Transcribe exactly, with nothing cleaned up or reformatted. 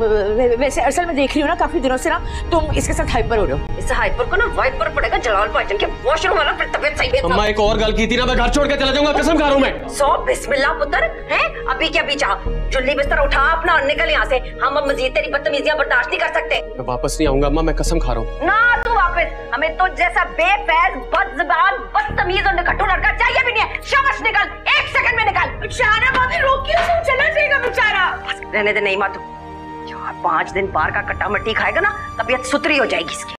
वैसे असल में देख रही हूँ ना काफी दिनों से ना तुम इसके साथ हाइपर हो रहे हो। इससे हाइपर को ना वाइपर पड़ेगा जलाल भाईजान के वॉशरूम वाला फिर तबियत सही है। अम्मा एक और गल की थी ना मैं घर छोड़ के चला जाऊंगा कसम खा रहा हूं मैं। सौ बिस्मिल्लाह पुत्र हैं अभी क्या पीछा जुल्ली बिस्तर उठा अपना और निकल यहाँ से। हम अब मजीद तेरी बदतमीजियां बर्दाश्त नहीं कर सकते। मैं वापस नहीं आऊंगा अम्मा मैं कसम खा रहा हूँ। ना तू वापस हमें तो जैसा बेफैज बदजुबान बदतमीज और निकट्ठू लड़का चाहिए भी नहीं है। शाबाश निकल एक सेकंड में निकल। बेचारा भाभी रोकियो तू चला जाएगा बेचारा। रहने दे नहीं मातू यार पाँच दिन बाहर का कट्टा मट्टी खाएगा ना तबीयत सुथरी हो जाएगी इसकी।